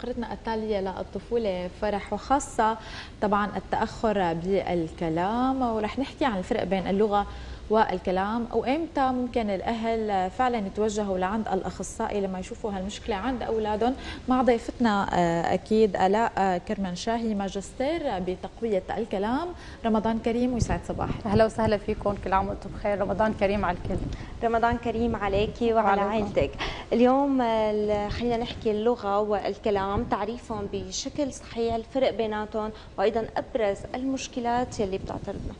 فقرتنا التالية للطفولة فرح، وخاصة طبعا التأخر بالكلام، ورح نحكي عن الفرق بين اللغة والكلام وإمتى ممكن الأهل فعلا يتوجهوا لعند الأخصائي لما يشوفوا هالمشكلة عند أولادهم. مع ضيفتنا أكيد آلاء كرمنشاهي، ماجستير بتقوية الكلام. رمضان كريم ويسعد صباحك. أهلا وسهلا فيكم، كل عام وأنتم بخير. رمضان كريم على الكل. رمضان كريم عليكي وعلى عائلتك. اليوم خلينا نحكي اللغة والكلام، تعريفهم بشكل صحيح، الفرق بيناتهم، وأيضا أبرز المشكلات اللي بتعترضنا.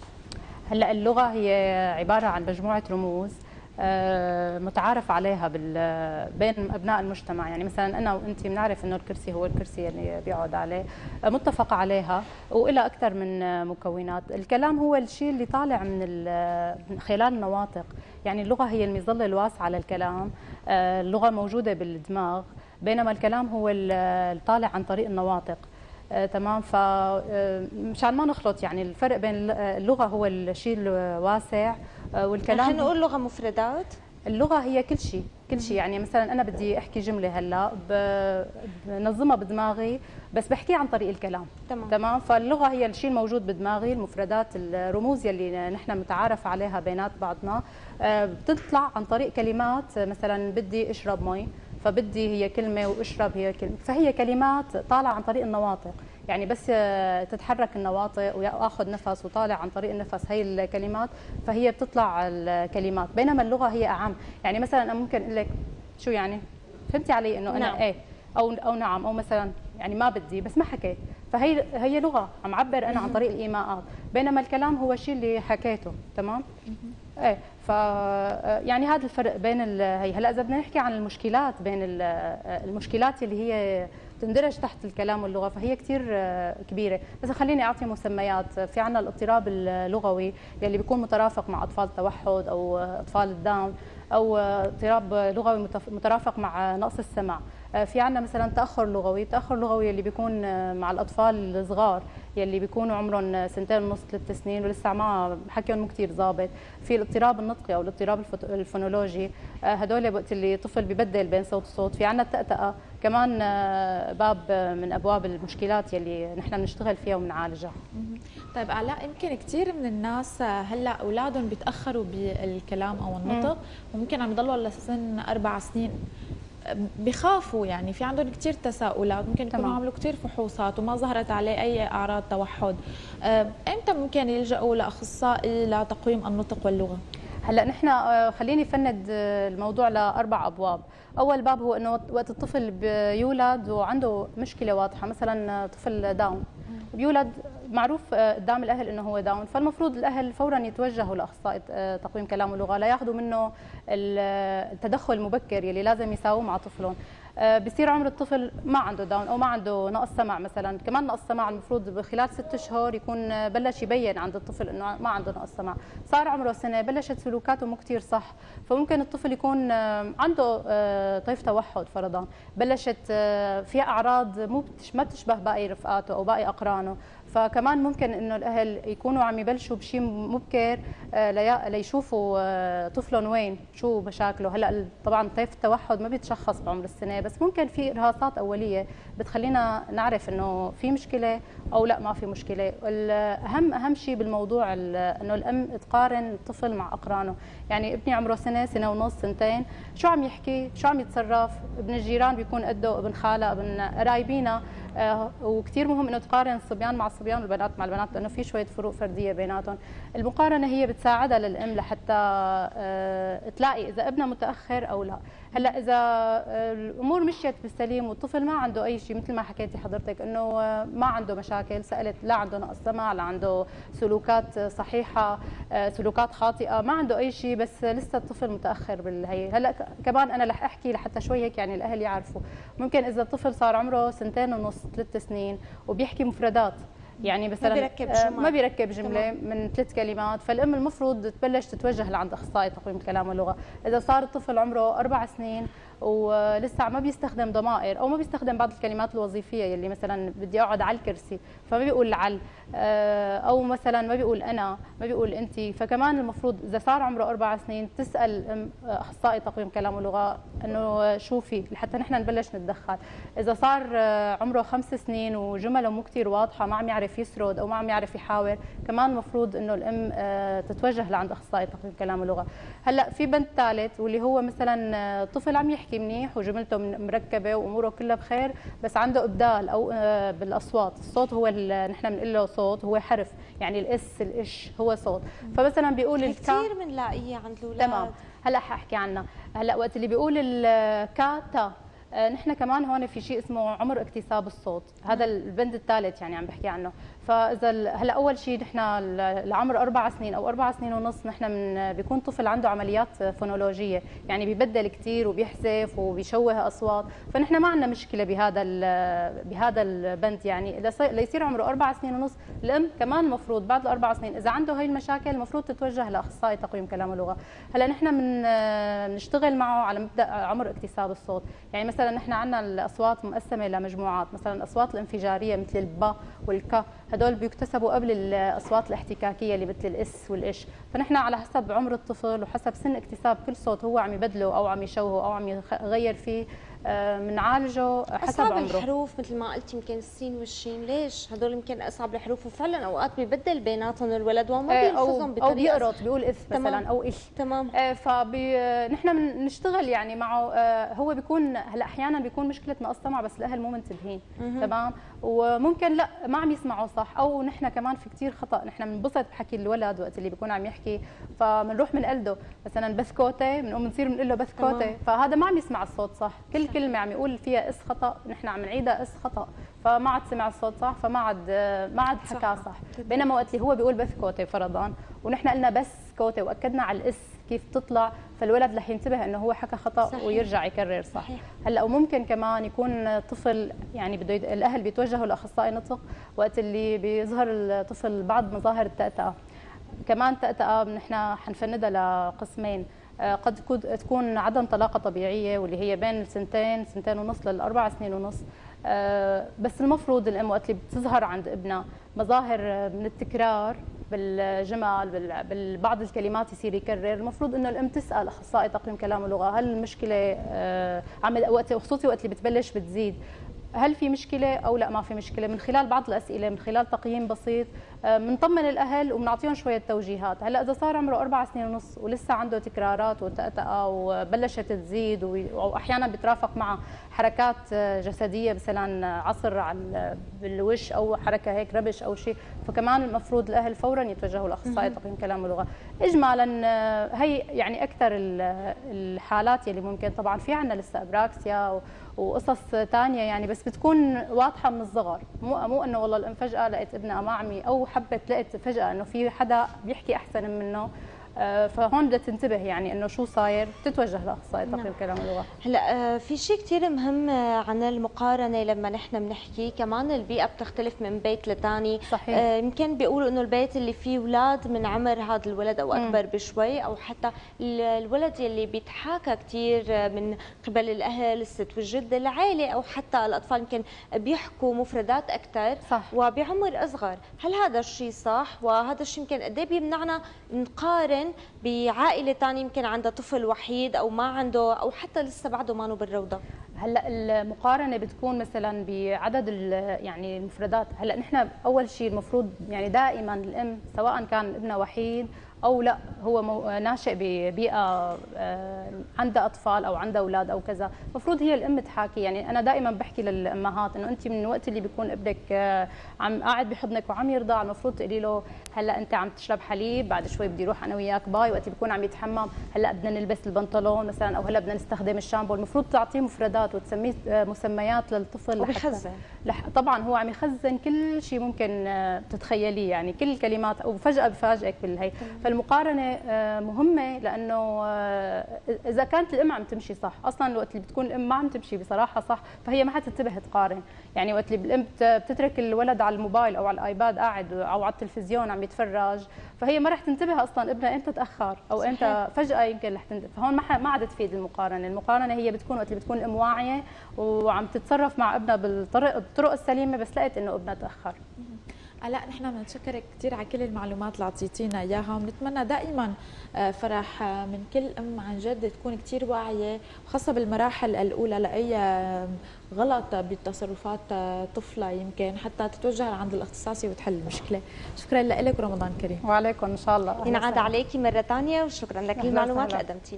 هلا اللغة هي عبارة عن مجموعة رموز متعارف عليها بين أبناء المجتمع، يعني مثلا أنا وأنت بنعرف إنه الكرسي هو الكرسي اللي بيقعد عليه، متفق عليها، وإلى أكثر من مكونات. الكلام هو الشيء اللي طالع من خلال النواطق، يعني اللغة هي المظلة الواسعة للكلام. اللغة موجودة بالدماغ، بينما الكلام هو اللي طالع عن طريق النواطق. تمام، فمشان ما نخلط، يعني الفرق بين اللغة هو الشيء الواسع والكلام. نحن نقول لغة مفردات. اللغة هي كل شيء، كل شيء. يعني مثلا أنا بدي أحكي جملة هلا بنظمها بدماغي، بس بحكي عن طريق الكلام. تمام. فاللغة هي الشيء الموجود بدماغي، المفردات، الرموز يلي نحن متعارف عليها بينات بعضنا، بتطلع عن طريق كلمات. مثلا بدي أشرب مي، فبدي هي كلمة وأشرب هي كلمة، فهي كلمات طالعة عن طريق النواطق. يعني بس تتحرك النواطق وآخذ نفس وطالع عن طريق النفس، هي الكلمات، فهي بتطلع الكلمات. بينما اللغة هي أعم، يعني مثلا أنا ممكن أقول لك شو يعني، فهمتي علي إنه أنا نعم. إيه أو نعم، أو مثلا يعني ما بدي بس ما حكيت، فهي لغة عم عبر أنا عن طريق الإيماءات. بينما الكلام هو الشيء اللي حكيته. تمام. ايه، ف يعني هذا الفرق بين هي. هلا اذا بدنا نحكي عن المشكلات بين المشكلات اللي هي بتندرج تحت الكلام واللغه، فهي كثير كبيره، بس خليني اعطي مسميات. في عندنا الاضطراب اللغوي يلي بيكون مترافق مع اطفال التوحد او اطفال الداون، او اضطراب لغوي مترافق مع نقص السمع. في عندنا مثلا تاخر لغوي، التاخر اللغوي اللي بيكون مع الاطفال الصغار يلي بيكونوا عمرهم 2.5 3 سنين ولسه ما حكيهم مو كثير ظابط. في الاضطراب النطقي او الاضطراب الفونولوجي، هدول وقت اللي طفل ببدل بين صوت وصوت. في عندنا التأتأة كمان، باب من ابواب المشكلات يلي نحن بنشتغل فيها وبنعالجها. طيب آلاء، يمكن كثير من الناس هلا اولادهم بيتاخروا بالكلام او النطق، وممكن عم يضلوا لسن 4 سنين بخافوا، يعني في عندهم كثير تساؤلات، ممكن يكونوا عملوا كثير فحوصات وما ظهرت عليه أي أعراض توحد. إمتى ممكن يلجأوا لأخصائي لتقويم النطق واللغة؟ هلا نحن خليني فند الموضوع ل4 ابواب. اول باب هو انه وقت الطفل بيولد وعنده مشكله واضحه، مثلا طفل داون بيولد معروف قدام الاهل انه هو داون، فالمفروض الاهل فورا يتوجهوا لاخصائي تقويم كلام ولغه، لا ياخذوا منه التدخل المبكر يلي لازم يساووه مع طفلهم. بصير عمر الطفل ما عنده داون او ما عنده نقص سمع مثلا، كمان نقص سمع المفروض خلال 6 شهور يكون بلش يبين عند الطفل انه ما عنده نقص سمع. صار عمره سنه، بلشت سلوكاته مو كثير صح، فممكن الطفل يكون عنده طيف توحد فرضا، بلشت فيها اعراض ما بتشبه باقي رفقاته او باقي اقرانه، فكمان ممكن انه الاهل يكونوا عم يبلشوا بشيء مبكر ليشوفوا طفلهم وين شو مشاكله. هلا طبعا طيف التوحد ما بيتشخص بعمر السنه، بس ممكن في إرهاصات أولية بتخلينا نعرف إنه في مشكلة أو لا ما في مشكلة. أهم شيء بالموضوع إنه الأم تقارن الطفل مع أقرانه، يعني ابني عمره سنة ونص 2 سنين، شو عم يحكي، شو عم يتصرف، ابن الجيران بيكون قده، ابن خالة، ابن قرايبينا. وكثير مهم إنه تقارن الصبيان مع الصبيان والبنات مع البنات، لأنه في شوية فروق فردية بيناتهم. المقارنة هي بتساعدها للأم لحتى تلاقي إذا ابنها متأخر أو لا. هلا إذا الأمور مشيت بالسليم والطفل ما عنده أي شيء، مثل ما حكيتي حضرتك إنه ما عنده مشاكل، سألت لا عنده نقص سمع، لا عنده سلوكات صحيحة، سلوكات خاطئة، ما عنده أي شيء، بس لسه الطفل متأخر بالهي. هلا كمان أنا رح أحكي لحتى شوي هيك يعني الأهل يعرفوا. ممكن إذا الطفل صار عمره 2.5 3 سنين وبيحكي مفردات، يعني مثلا ما بيركب جمله من 3 كلمات، فالام المفروض تبلش تتوجه لعند اخصائي تقويم الكلام واللغه. اذا صار الطفل عمره 4 سنين ولسه ما بيستخدم ضمائر او ما بيستخدم بعض الكلمات الوظيفيه يلي مثلا بدي اقعد على الكرسي فما بيقول على، او مثلا ما بيقول انا، ما بيقول انت. فكمان المفروض اذا صار عمره 4 سنين تسال اخصائي تقويم كلام ولغه انه شوفي لحتى نحن نبلش نتدخل. اذا صار عمره 5 سنين وجمله مو كثير واضحه، ما عم يعرف يسرد او ما عم يعرف يحاور، كمان المفروض انه الام تتوجه لعند اخصائي تقويم كلام ولغه. هلا في بند ثالث واللي هو مثلا طفل عم يحكي منيح وجملته مركبه واموره كلها بخير، بس عنده ابدال او بالاصوات. الصوت هو نحن بنقول له صوت، هو حرف، يعني الاس الاش هو صوت. فمثلا بيقول الكا كثير بنلاقيه عند الاولاد. تمام، هلا حاحكي عنها. هلا وقت اللي بيقول الكا تا، نحن كمان هون في شيء اسمه عمر اكتساب الصوت، هذا البند الثالث يعني عم بحكي عنه. فاذا هلا اول شيء نحن لعمر 4 سنين او 4 سنين ونص نحن بيكون طفل عنده عمليات فونولوجيه، يعني بيبدل كثير وبيحذف وبيشوه اصوات، فنحن ما عندنا مشكله بهذا البند. يعني ليصير عمره 4 سنين ونص الام كمان المفروض بعد ال4 سنين اذا عنده هي المشاكل المفروض تتوجه لاخصائي تقويم كلام ولغه. هلا نحن بنشتغل معه على مبدا عمر اكتساب الصوت، يعني مثلا نحن عندنا الاصوات مقسمه لمجموعات، مثلا الاصوات الانفجاريه مثل البا والكا، هدول بيكتسبوا قبل الاصوات الاحتكاكيه اللي مثل الاس والاش. فنحن على حسب عمر الطفل وحسب سن اكتساب كل صوت هو عم يبدله او عم يشوهه او عم يغير فيه بنعالجه حسب عمره. اصعب الحروف مثل ما قلتي يمكن السين والشين، ليش هدول يمكن اصعب الحروف، وفعلا اوقات بيبدل بيناتهم الولد وما بيلفظهم بطريقه، او بيقرط بيقول اث مثلا او ايش. تمام. فنحن بنشتغل يعني معه. هو بيكون هلا احيانا بيكون مشكلتنا السمع، بس الاهل مو منتبهين. تمام. وممكن لا ما عم يسمعوا صح، او نحن كمان في كثير خطا. نحن بننبسط بحكي الولد وقت اللي بيكون عم يحكي، فبنروح بنقلده مثلا بسكوته، بنقوم بنصير بنقول له بسكوته، فهذا ما عم يسمع الصوت صح. كل كلمه عم يقول فيها اس خطا، نحن عم نعيدها اس خطا، فما عاد سمع الصوت صح، فما عاد حكاه صح. بينما وقت اللي هو بيقول بسكوته فرضا ونحن قلنا بسكوته واكدنا على الاس كيف تطلع، فالولد رح ينتبه انه هو حكى خطا. صحيح. ويرجع يكرر صح. صحيح. هلا وممكن كمان يكون طفل يعني بده الاهل بيتوجهوا لاخصائي نطق وقت اللي بيظهر الطفل بعض مظاهر التأتأة. كمان تأتأة نحن حنفندها لقسمين، قد تكون عدم طلاقة طبيعية واللي هي بين 2 ونص ل4 سنين ونص. بس المفروض الام وقت اللي بتظهر عند ابنها مظاهر من التكرار بالجمل بالبعض الكلمات يصير يكرر، المفروض انه الام تسال اخصائي تقويم كلام ولغه، هل المشكله خصوصي وقت اللي بتبلش بتزيد، هل في مشكله او لا ما في مشكله، من خلال بعض الاسئله، من خلال تقييم بسيط بنطمن الاهل وبنعطيهم شويه توجيهات. هلا اذا صار عمره 4 سنين ونص ولسه عنده تكرارات وتأتأة وبلشت تزيد، واحيانا بترافق مع حركات جسديه مثلا عصر على بالوش او حركه هيك ربش او شيء، فكمان المفروض الاهل فورا يتوجهوا لاخصائي تقييم كلام ولغه. اجمالا هي يعني اكثر الحالات يلي ممكن. طبعا في عندنا لسه ابراكسيا وقصص ثانيه يعني، بس بتكون واضحه من الصغر، مو انه والله الام فجاه لقيت ابنها معمي او حبت لقيت فجاه انه في حدا بيحكي احسن منه، فهون بدها تنتبه يعني انه شو صاير، تتوجه لاخصائي تقويم كلام ولغه. هلا في شيء كثير مهم عن المقارنه لما نحن بنحكي، كمان البيئه بتختلف من بيت لثاني. صحيح. يمكن بيقولوا انه البيت اللي فيه اولاد من عمر هذا الولد او اكبر بشوي، او حتى الولد اللي بيتحاكى كثير من قبل الاهل، الست والجد، العائله، او حتى الاطفال يمكن بيحكوا مفردات اكثر وبعمر اصغر. هل هذا الشيء صح؟ وهذا الشيء يمكن قد ايه بيمنعنا نقارن بعائلة ثانية يمكن عندها طفل وحيد أو ما عنده، أو حتى لسه بعده ما نو بالروضة؟ هلا المقارنه بتكون مثلا بعدد يعني المفردات. هلا نحن اول شيء المفروض يعني دائما الام سواء كان ابنها وحيد او لا هو ناشئ ببيئه عندها اطفال او عندها اولاد او كذا، المفروض هي الام تحاكي. يعني انا دائما بحكي للامهات انه انت من وقت اللي بيكون ابنك عم قاعد بحضنك وعم يرضع المفروض تقولي له هلا انت عم تشرب حليب، بعد شوي بدي اروح انا وياك باي، وقت بيكون عم يتحمم هلا بدنا نلبس البنطلون مثلا، او هلا بدنا نستخدم الشامبو، المفروض تعطيه مفردات وتسميه مسميات للطفل. وبيخزن طبعا هو عم يخزن كل شيء ممكن تتخيليه، يعني كل الكلمات، وفجأة بفاجئك بالهي. فالمقارنه مهمه، لانه اذا كانت الام عم تمشي صح، اصلا وقت اللي بتكون الام ما عم تمشي بصراحه صح فهي ما حتنتبه تقارن. يعني وقت اللي الام بتترك الولد على الموبايل او على الايباد قاعد او على التلفزيون عم يتفرج، فهي ما رح تنتبه اصلا ابنها امتى تاخر او امتى فجاه يمكن رح تنتبه. فهون ما عاد تفيد المقارنه. المقارنه هي بتكون وقت اللي بتكون الام واعيه وعم تتصرف مع ابنها بالطرق السليمه، بس لقيت انه ابنها تاخر. آلاء، نحن بنشكرك كثير على كل المعلومات اللي اعطيتينا اياها، وبنتمنى دائما فرح من كل ام عن جد تكون كثير واعيه، وخاصه بالمراحل الاولى لاي غلط بتصرفات طفله يمكن حتى تتوجه عند الاختصاصي وتحل المشكله. شكرا لك ورمضان كريم. وعليكم ان شاء الله. ينعاد عليكي مره ثانيه، وشكرا لك المعلومات اللي قدمتي.